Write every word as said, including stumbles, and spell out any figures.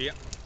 Yeah.